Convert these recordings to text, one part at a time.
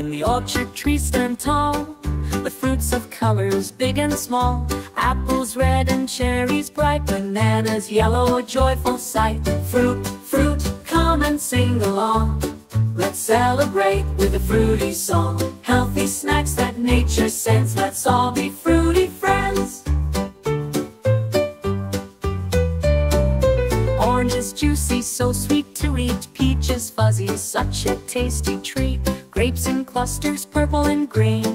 in the orchard, trees stand tall, with fruits of colors big and small. Apples red and cherries bright, bananas yellow, a joyful sight. Fruit, fruit, come and sing along. Let's celebrate with a fruity song. Healthy snacks that nature sends, let's all be fruity friends. Orange is juicy, so sweet to eat. Peach is fuzzy, such a tasty treat. Grapes in clusters, purple and green.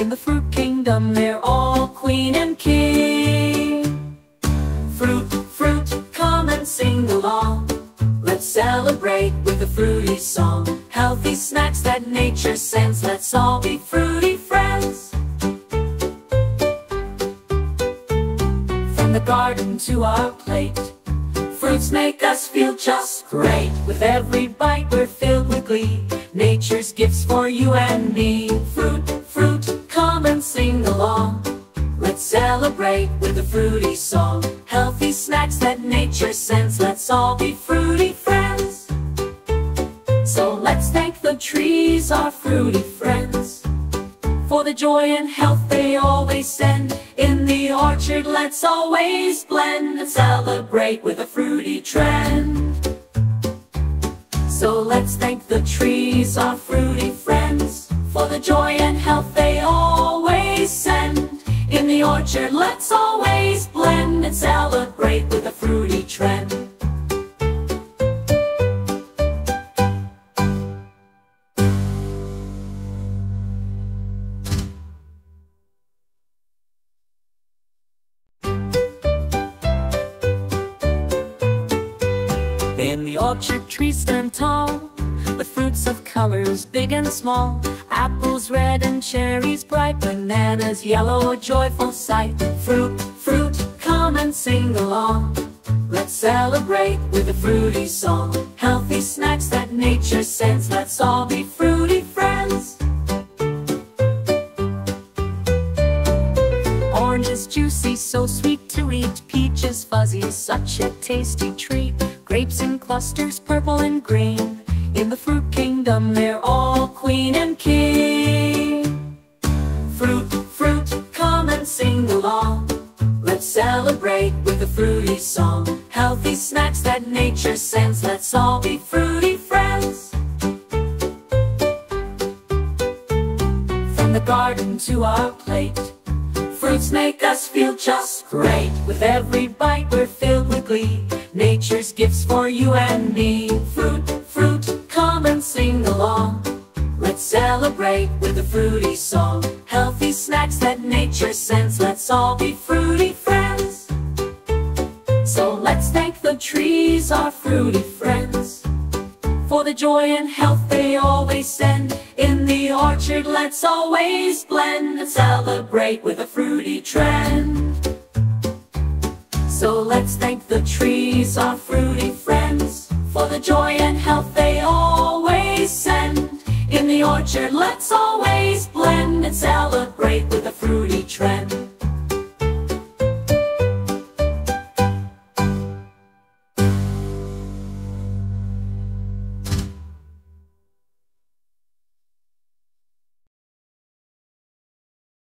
In the fruit kingdom, they're all queen and king. Fruit, fruit, come and sing along. Let's celebrate with a fruity song. Healthy snacks that nature sends, let's all be fruity friends. From the garden to our plate, fruits make us feel just great. With every bite we're filled with glee, nature's gifts for you and me. Fruit, fruit, come and sing along. Let's celebrate with a fruity song. Healthy snacks that nature sends, let's all be fruity friends. So let's thank the trees, our fruity friends, for the joy and health they always send. In the orchard, let's always blend and celebrate with a fruity trend. So let's thank the trees, our fruity friends, for the joy and health they always send. In the orchard, let's always blend and celebrate with a fruity trend. In the orchard, trees stand tall, with fruits of colors big and small. Apples red and cherries bright, bananas yellow, a joyful sight. Fruit, fruit, come and sing along. Let's celebrate with a fruity song. Healthy snacks that nature sends, let's all be fruity friends. Orange is juicy, so sweet to eat. Peach is fuzzy, such a tasty treat. Grapes in clusters, purple and green. In the fruit kingdom, they're all queen and king. Fruit, fruit, come and sing along. Let's celebrate with a fruity song. Healthy snacks that nature sends, let's all be fruity friends. From the garden to our plate, fruits make us feel just great. With every bite we're filled with glee, nature's gifts for you and me. Fruit, fruit, come and sing along. Let's celebrate with a fruity song. Healthy snacks that nature sends, let's all be fruity friends. So let's thank the trees, our fruity friends, for the joy and health they always send. In the orchard, let's always blend and celebrate with a fruity trend. So let's thank the trees, our fruity friends, for the joy and health they always send. In the orchard, let's always blend and celebrate with